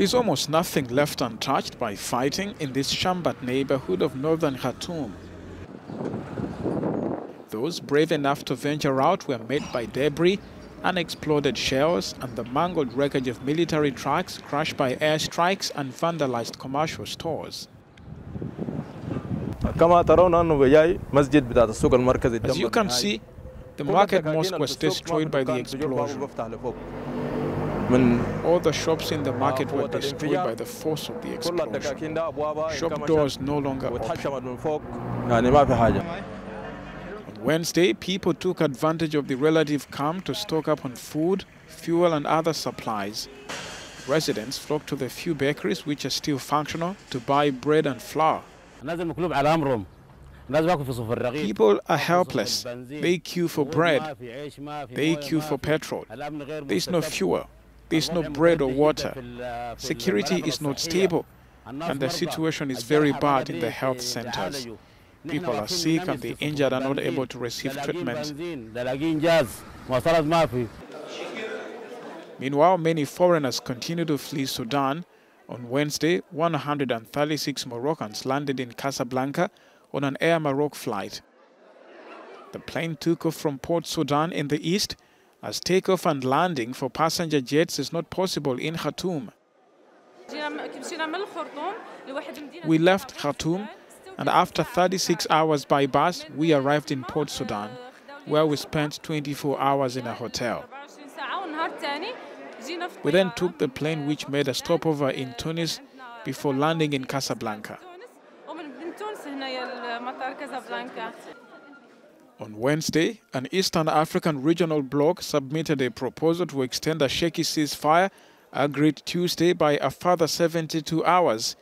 There's almost nothing left untouched by fighting in this Shambat neighborhood of northern Khartoum. Those brave enough to venture out were met by debris, unexploded shells, and the mangled wreckage of military trucks crushed by airstrikes and vandalized commercial stores. As you can see, the market mosque was destroyed by the explosion. All the shops in the market were destroyed by the force of the explosion. Shop doors no longer open. Wednesday, people took advantage of the relative calm to stock up on food, fuel and other supplies. Residents flocked to the few bakeries which are still functional to buy bread and flour. People are helpless. They queue for bread. They queue for petrol. There is no fuel. There is no bread or water. Security is not stable, and the situation is very bad in the health centers. People are sick and the injured are not able to receive treatment. Meanwhile, many foreigners continue to flee Sudan. On Wednesday, 136 Moroccans landed in Casablanca on an Air Maroc flight. The plane took off from Port Sudan in the east, as takeoff and landing for passenger jets is not possible in Khartoum. We left Khartoum, and after 36 hours by bus, we arrived in Port Sudan, where we spent 24 hours in a hotel. We then took the plane, which made a stopover in Tunis before landing in Casablanca. On Wednesday, an Eastern African regional bloc submitted a proposal to extend a shaky ceasefire agreed Tuesday by a further 72 hours.